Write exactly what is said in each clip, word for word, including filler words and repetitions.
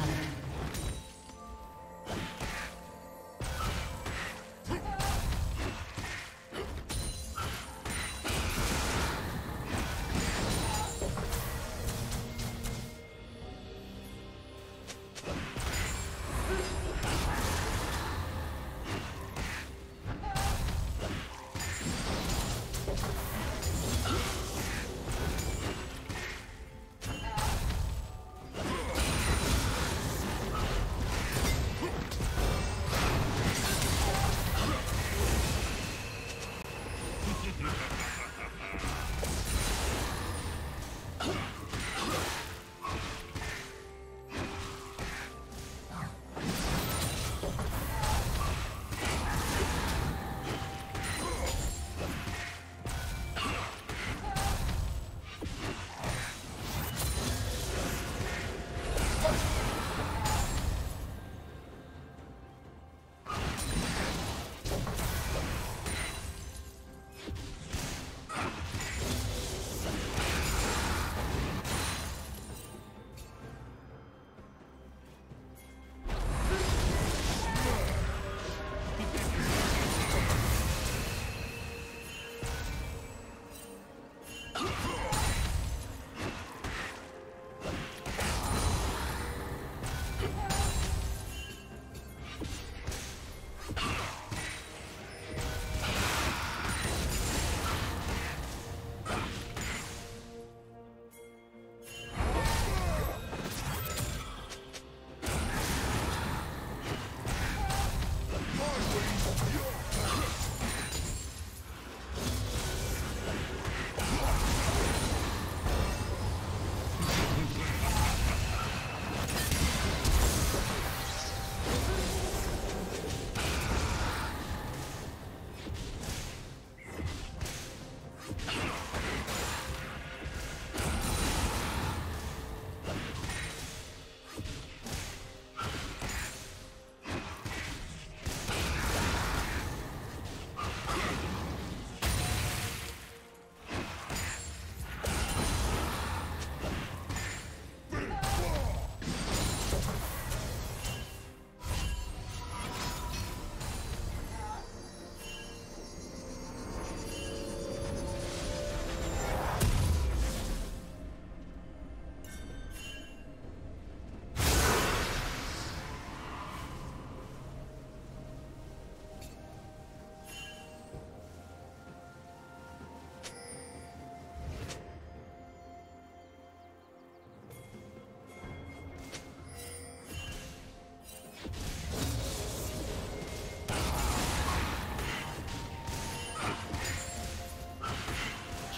blood.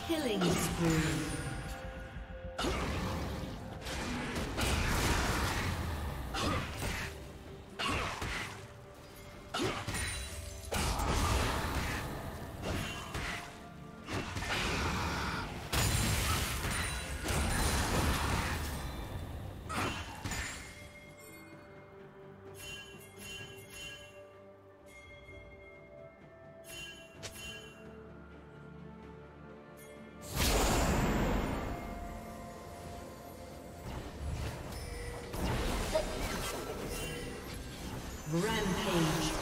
Killing spree. Rampage.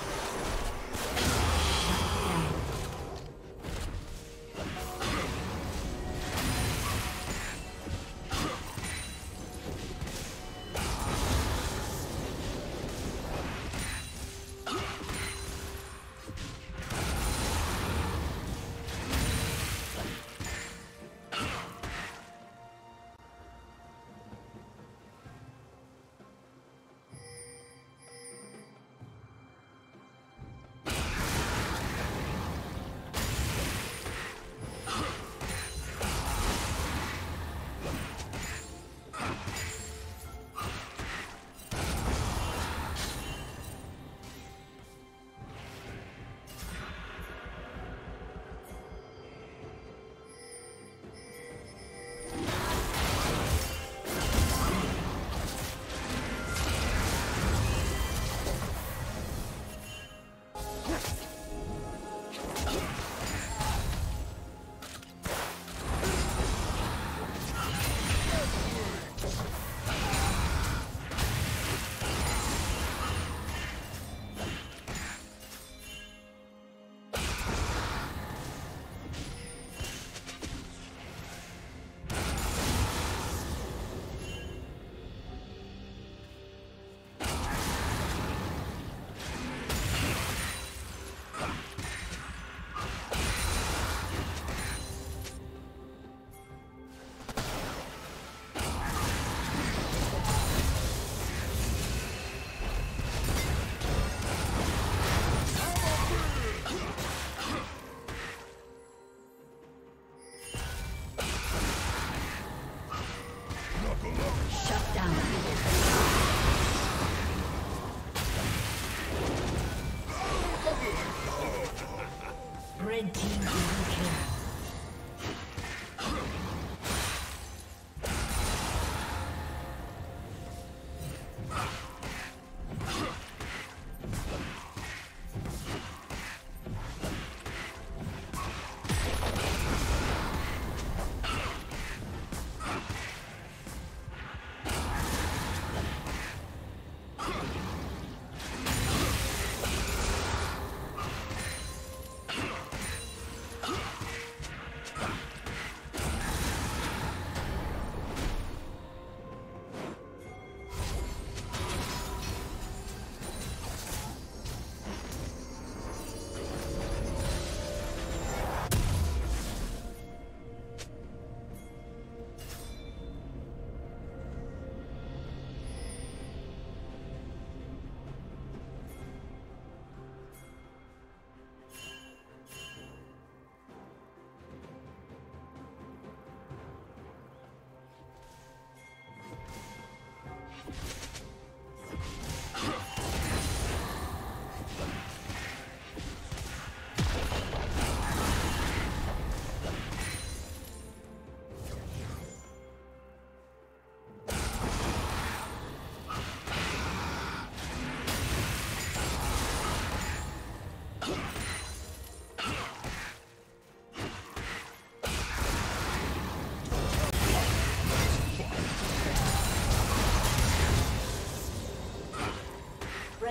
The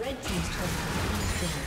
Red team's turret has been destroyed.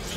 Blue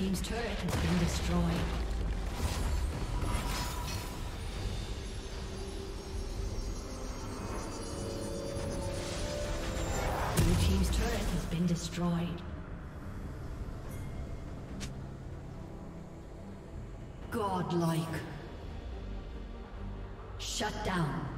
team's turret has been destroyed. Blue team's turret has been destroyed. Godlike. Shut down.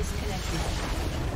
disconnected.